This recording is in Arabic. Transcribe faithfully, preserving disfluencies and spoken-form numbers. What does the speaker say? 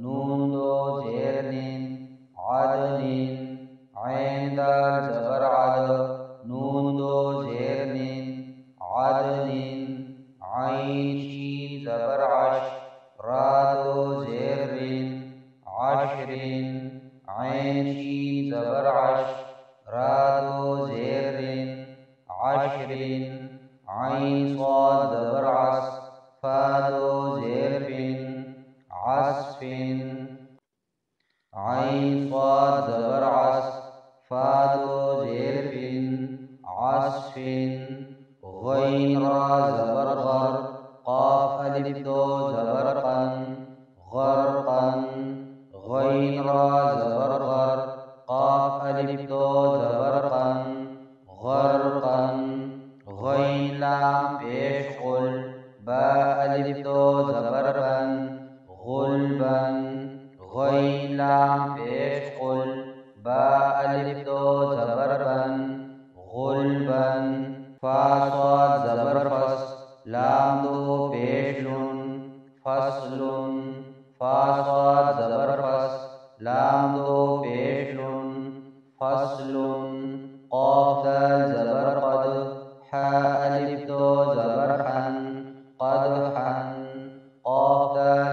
نون دو زير نين عدل نين. عين دال زبر عدل نون دو زير نين عدل نين. عين شين زبر عش رادو زيرين عشرين. عين شين زبر عش رادو زيرين عشرين. عين صاد زبر عس فادو زيرين عسفين. عين صاد زبر عس فادو زيرين عسفين. غين را زبر غر قاف الف دو زبر غرقا. غين را زبر غر قاف الف دو زبرقا غرقا. غين لام پیش غل با الف دو زبرقا غلبا. غين لام پیش غل با الف دو زبرقا غلبا. فا صاد زبر فس لام دو پیش لون فصلون. فاصاد زبر فص لام دو پیش لون فصلون. قاف دال زبر قد حا الف دو زبر حن قد حن. قاف دال